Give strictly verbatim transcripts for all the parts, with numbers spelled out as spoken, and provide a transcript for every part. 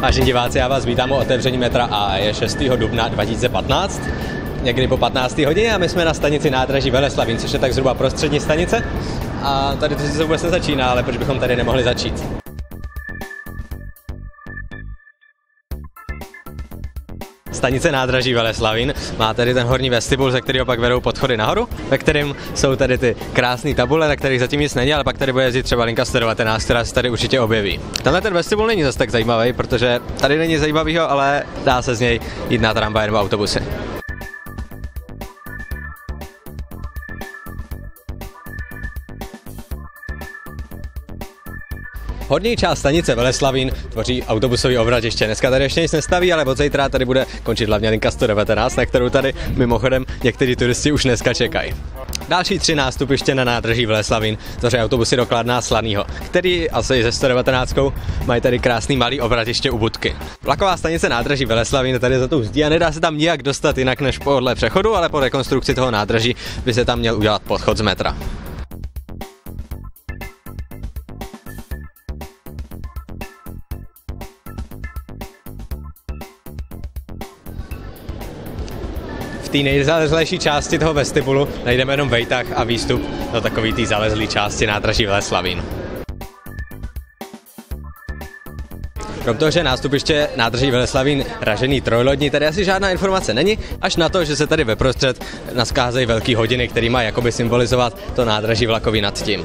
Vážení diváci, já vás vítám u otevření metra A. Je šestého dubna dva tisíce patnáct, někdy po patnácté hodině a my jsme na stanici nádraží Veleslavín, což je tak zhruba prostřední stanice. A tady to se vůbec nezačíná, ale proč bychom tady nemohli začít? Stanice nádraží Veleslavín má tady ten horní vestibul, ze kterého pak vedou podchody nahoru, ve kterém jsou tady ty krásné tabule, na kterých zatím nic není, ale pak tady bude jezdit třeba linka sto devatenáct, která se tady určitě objeví. Tenhle ten vestibul není zase tak zajímavý, protože tady není zajímavýho, ale dá se z něj jít na tramvaj nebo autobusy. Horní část stanice Veleslavín tvoří autobusový obratiště. Dneska tady ještě nic nestaví, ale od zítra tady bude končit hlavně linka sto devatenáct, na kterou tady mimochodem někteří turisti už dneska čekají. Další tři nástupiště na nádraží Veleslavín tvoří autobusy do Kladna Slaného, který asi i ze sto devatenáct mají tady krásný malý obratiště u Budky. Vlaková stanice nádraží Veleslavín je tady za tou zdí a nedá se tam nijak dostat jinak než podle přechodu, ale po rekonstrukci toho nádraží by se tam měl udělat podchod z metra. V té nejzalezlejší části toho vestibulu najdeme jenom vejtah a výstup do takové té zalezlé části nádraží Veleslavín. Krom toho, že nástupiště nádraží Veleslavín ražený trojlodní, tady asi žádná informace není, až na to, že se tady veprostřed naskázejí velké hodiny, které má jakoby symbolizovat to nádraží vlakový nad tím.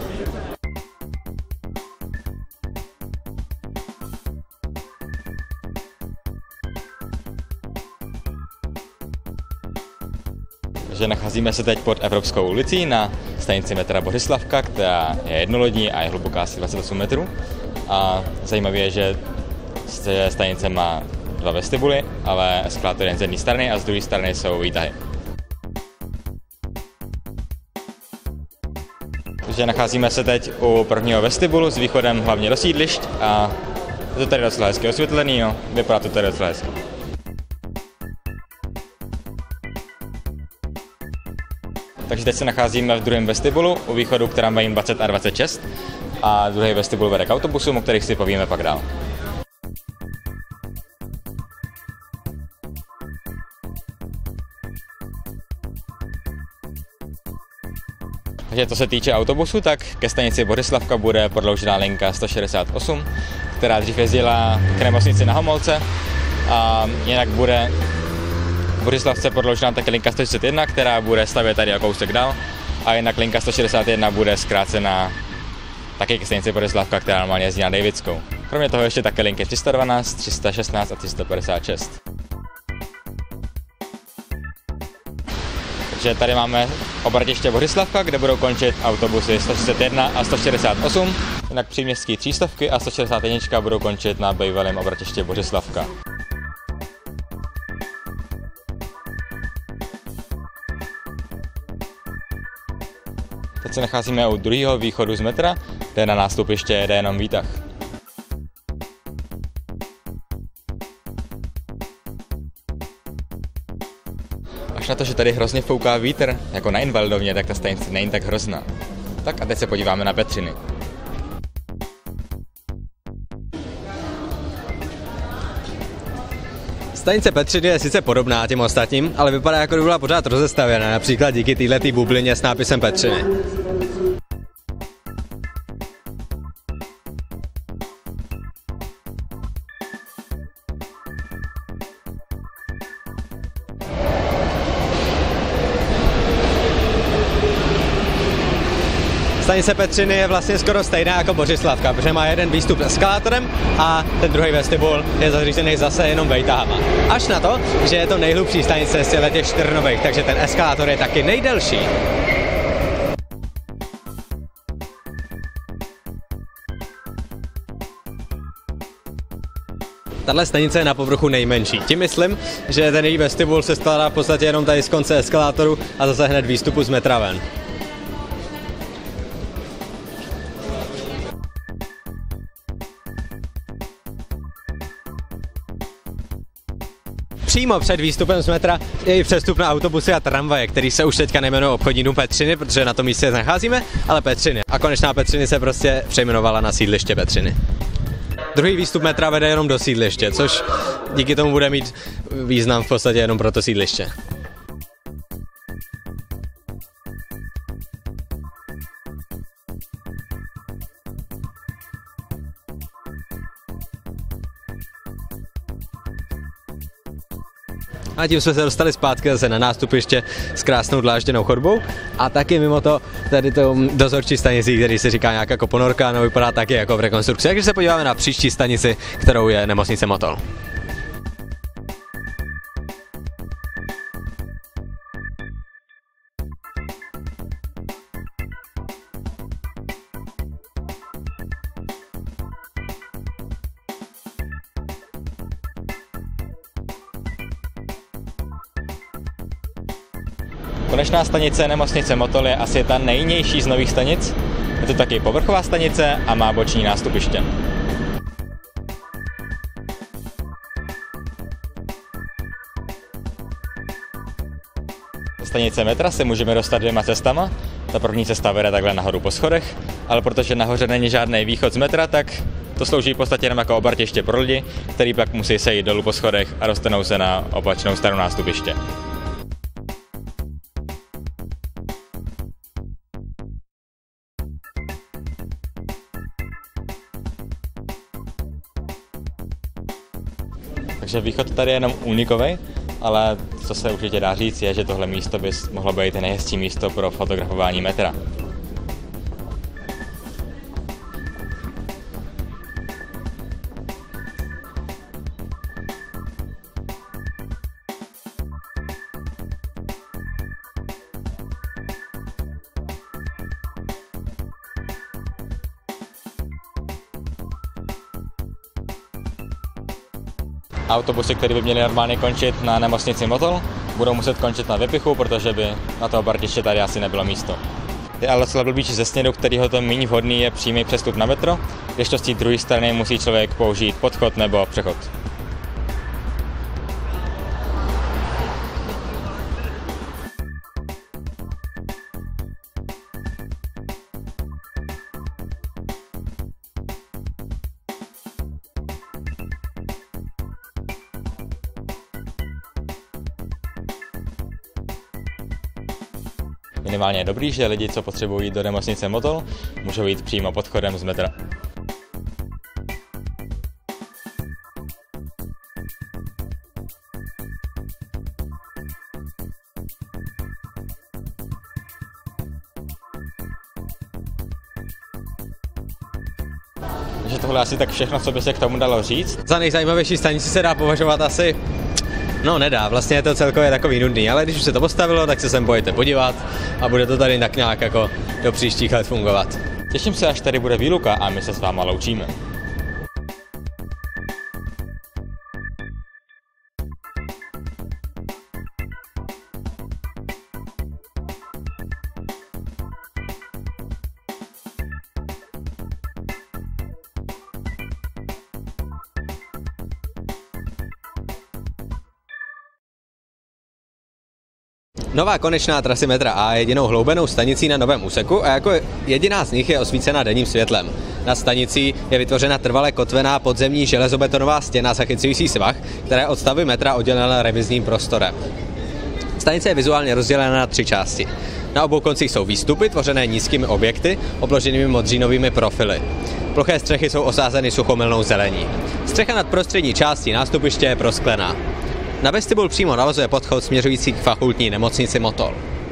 Že nacházíme se teď pod Evropskou ulicí na stanici metra Bořislavka, která je jednolodní a je hluboká asi dvacet osm metrů. A zajímavé je, že stanice má dva vestibuly, ale sklad je jen z jedné strany a z druhé strany jsou výtahy. Takže nacházíme se teď u prvního vestibulu s východem hlavně do sídlišť a je to tady docela hezky osvětlený, jo. Vypadá to tady docela hezky. Takže teď se nacházíme v druhém vestibulu u východu k tramvajím dvacet a dvacet šest a druhý vestibul vede k autobusům, o kterých si povíme pak dál. Takže co se týče autobusu, tak ke stanici Bořislavka bude prodloužená linka sto šedesát osm, která dřív jezdila k nemocnici na Homolce a jinak bude v Bořislavce prodloužená také linka sto šedesát jedna, která bude stavět tady o kousek dál, a jinak linka sto šedesát jedna bude zkrácena také ke stanici Bořislavka, která normálně jezdí na Dejvickou. Kromě toho ještě také linky tři sta dvanáct, tři sta šestnáct a tři sta padesát šest. Takže tady máme obratiště Bořislavka, kde budou končit autobusy sto šedesát jedna a sto šedesát osm, jinak příměstské třístovky a sto šedesát jedna budou končit na bývalém obratiště Bořislavka. Teď se nacházíme u druhého východu z metra, kde na nástupiště jede jenom výtah. Až na to, že tady hrozně fouká vítr, jako na Invalidovně, tak ta stanice není tak hrozná. Tak a teď se podíváme na Petřiny. Stanice Petřiny je sice podobná těm ostatním, ale vypadá, jako by byla pořád rozestavěna, například díky této bublině s nápisem Petřiny. Stanice Petřiny je vlastně skoro stejná jako Bořislavka, protože má jeden výstup eskalátorem a ten druhý vestibul je zařízený zase jenom vejtahama. Až na to, že je to nejhlubší stanice z těch čtyřnových, takže ten eskalátor je taky nejdelší. Tahle stanice je na povrchu nejmenší. Tím myslím, že ten její vestibul se skládá v podstatě jenom tady z konce eskalátoru a zase hned výstupu z metra ven. Přímo před výstupem z metra je i přestup na autobusy a tramvaje, který se už teďka nejmenuje obchodní dům Petřiny, protože na tom místě nacházíme, ale Petřiny. A konečná Petřiny se prostě přejmenovala na sídliště Petřiny. Druhý výstup metra vede jenom do sídliště, což díky tomu bude mít význam v podstatě jenom pro to sídliště. A tím jsme se dostali zpátky zase na nástupiště s krásnou dlážděnou chodbou a taky mimo to tady to dozorčí stanici, který se říká nějaká koponorka, no vypadá taky jako v rekonstrukci. Takže se podíváme na příští stanici, kterou je nemocnice Motol. Konečná stanice nemocnice Motol je asi ta nejnižší z nových stanic. Je to taky povrchová stanice a má boční nástupiště. Do stanice metra se můžeme dostat dvěma cestama. Ta první cesta vede takhle nahoru po schodech, ale protože nahoře není žádný východ z metra, tak to slouží v podstatě jenom jako obratiště pro lidi, který pak musí sejít dolů po schodech a dostanou se na opačnou stranu nástupiště. Takže východ tady je jenom unikový, ale co se určitě dá říct je, že tohle místo by mohlo být nejhezčí místo pro fotografování metra. Autobusy, které by měly normálně končit na nemocnici Motol, budou muset končit na Vypichu, protože by na to obratiště tady asi nebylo místo. Je ale docela blbý, že ze směru, kterýho to méně vhodný, je přímý přestup na metro, kdežto z té druhé strany musí člověk použít podchod nebo přechod. Minimálně je dobrý, že lidi, co potřebují jít do nemocnice Motol, můžou jít přímo pod chodem z metra. Takže tohle asi tak všechno, co by se k tomu dalo říct. Za nejzajímavější stanici se dá považovat asi... No nedá, vlastně je to celkově takový nudný, ale když už se to postavilo, tak se sem pojďte podívat a bude to tady tak nějak jako do příštích let fungovat. Těším se, až tady bude výluka a my se s váma loučíme. Nová konečná trasy metra A je jedinou hloubenou stanicí na novém úseku a jako jediná z nich je osvícena denním světlem. Na stanicí je vytvořena trvale kotvená podzemní železobetonová stěna zachycující svah, která od stavby metra oddělena revizním prostorem. Stanice je vizuálně rozdělena na tři části. Na obou koncích jsou výstupy tvořené nízkými objekty obloženými modřínovými profily. Ploché střechy jsou osázeny suchomilnou zelení. Střecha nad prostřední částí nástupiště je prosklená. Na vestibul přímo navazuje podchod směřující k fakultní nemocnici Motol.